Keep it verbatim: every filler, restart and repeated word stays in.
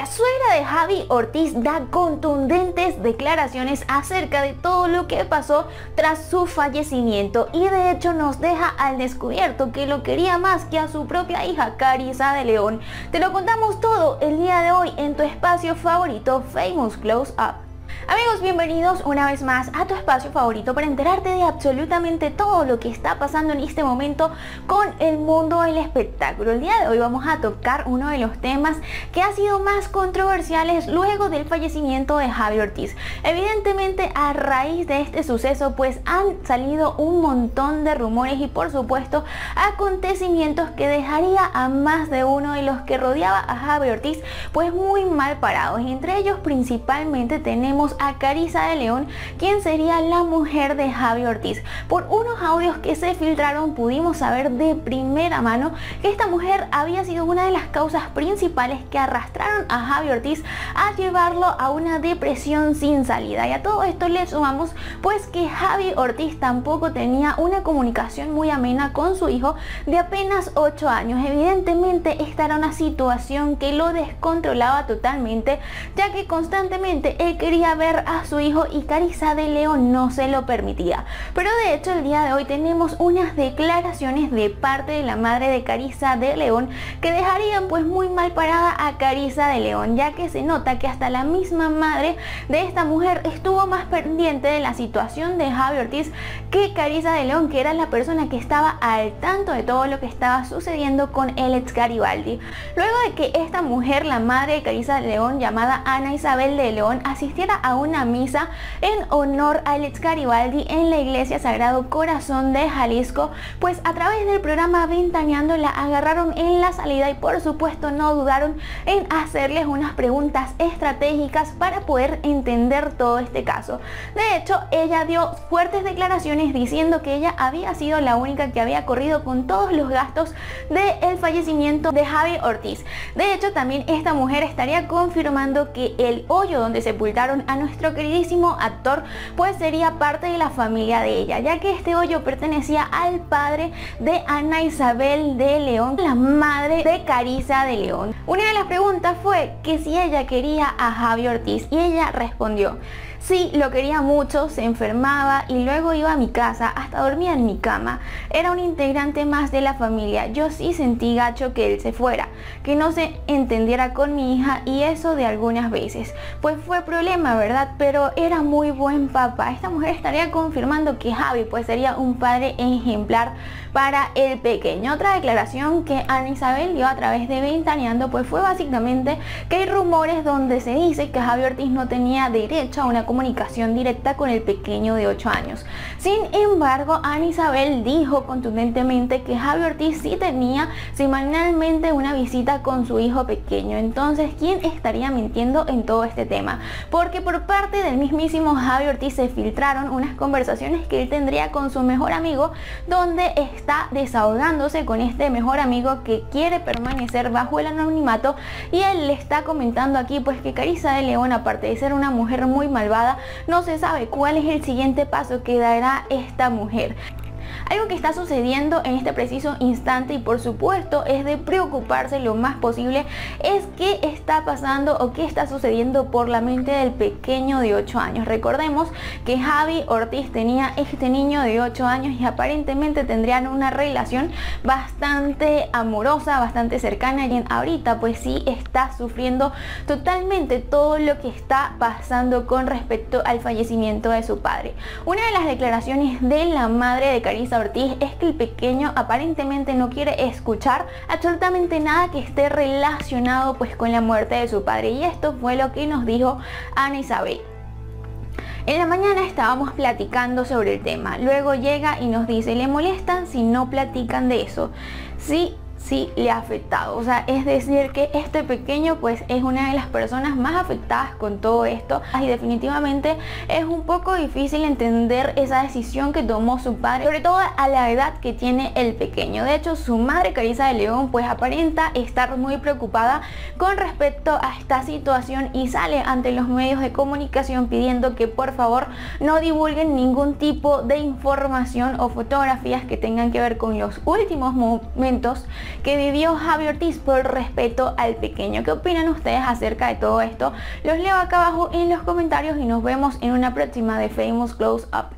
La suegra de Javi Ortiz da contundentes declaraciones acerca de todo lo que pasó tras su fallecimiento y de hecho nos deja al descubierto que lo quería más que a su propia hija Carissa de León. Te lo contamos todo el día de hoy en tu espacio favorito Famous Close Up. Amigos, bienvenidos una vez más a tu espacio favorito para enterarte de absolutamente todo lo que está pasando en este momento con el mundo del espectáculo. El día de hoy vamos a tocar uno de los temas que ha sido más controversiales luego del fallecimiento de Javi Ortiz. Evidentemente, a raíz de este suceso pues han salido un montón de rumores y por supuesto acontecimientos que dejaría a más de uno de los que rodeaba a Javi Ortiz pues muy mal parados. Entre ellos principalmente tenemos a Carissa de León, quien sería la mujer de Javi Ortiz. Por unos audios que se filtraron pudimos saber de primera mano que esta mujer había sido una de las causas principales que arrastraron a Javi Ortiz a llevarlo a una depresión sin salida. Y a todo esto le sumamos pues que Javi Ortiz tampoco tenía una comunicación muy amena con su hijo de apenas ocho años. Evidentemente esta era una situación que lo descontrolaba totalmente, ya que constantemente él quería ver ver a su hijo y Carissa de León no se lo permitía. Pero de hecho el día de hoy tenemos unas declaraciones de parte de la madre de Carissa de León que dejarían pues muy mal parada a Carissa de León, ya que se nota que hasta la misma madre de esta mujer estuvo más pendiente de la situación de Javi Ortiz que Carissa de León, que era la persona que estaba al tanto de todo lo que estaba sucediendo con el ex Garibaldi. Luego de que esta mujer, la madre de Carissa de León, llamada Ana Isabel de León, asistiera a una misa en honor al ex Garibaldi en la Iglesia Sagrado Corazón de Jalisco, pues a través del programa Ventaneando la agarraron en la salida y por supuesto no dudaron en hacerles unas preguntas estratégicas para poder entender todo este caso. De hecho, ella dio fuertes declaraciones diciendo que ella había sido la única que había corrido con todos los gastos del fallecimiento de Javi Ortiz. De hecho, también esta mujer estaría confirmando que el hoyo donde sepultaron a nuestro queridísimo actor pues sería parte de la familia de ella, ya que este hoyo pertenecía al padre de Ana Isabel de León, la madre de Carissa de León. Una de las preguntas fue que si ella quería a Javi Ortiz y ella respondió: sí, lo quería mucho, se enfermaba y luego iba a mi casa, hasta dormía en mi cama. Era un integrante más de la familia, yo sí sentí gacho que él se fuera, que no se entendiera con mi hija y eso de algunas veces. Pues fue problema, ¿verdad? Pero era muy buen papá. Esta mujer estaría confirmando que Javi pues sería un padre ejemplar para el pequeño. Otra declaración que Ana Isabel dio a través de Ventaneando pues fue básicamente que hay rumores donde se dice que Javi Ortiz no tenía derecho a una comunicación directa con el pequeño de ocho años. Sin embargo, Ana Isabel dijo contundentemente que Javi Ortiz sí tenía semanalmente una visita con su hijo pequeño. Entonces, ¿quién estaría mintiendo en todo este tema? Porque por parte del mismísimo Javi Ortiz se filtraron unas conversaciones que él tendría con su mejor amigo, donde está desahogándose con este mejor amigo que quiere permanecer bajo el anonimato, y él le está comentando aquí pues que Carissa de León, aparte de ser una mujer muy malvada, no se sabe cuál es el siguiente paso que dará esta mujer. Algo que está sucediendo en este preciso instante y por supuesto es de preocuparse lo más posible es qué está pasando o qué está sucediendo por la mente del pequeño de ocho años. Recordemos que Javi Ortiz tenía este niño de ocho años y aparentemente tendrían una relación bastante amorosa, bastante cercana, y ahorita pues sí está sufriendo totalmente todo lo que está pasando con respecto al fallecimiento de su padre. Una de las declaraciones de la madre de Carissa Ortiz es que el pequeño aparentemente no quiere escuchar absolutamente nada que esté relacionado pues con la muerte de su padre, y esto fue lo que nos dijo Ana Isabel. En la mañana estábamos platicando sobre el tema, luego llega y nos dice: le molestan si no platican de eso, sí, sí le ha afectado. O sea, es decir que este pequeño pues es una de las personas más afectadas con todo esto, y definitivamente es un poco difícil entender esa decisión que tomó su padre, sobre todo a la edad que tiene el pequeño. De hecho, su madre Carissa de León pues aparenta estar muy preocupada con respecto a esta situación y sale ante los medios de comunicación pidiendo que por favor no divulguen ningún tipo de información o fotografías que tengan que ver con los últimos momentos que vivió Javi Ortiz por el respeto al pequeño. ¿Qué opinan ustedes acerca de todo esto? Los leo acá abajo en los comentarios y nos vemos en una próxima de Famous Close Up.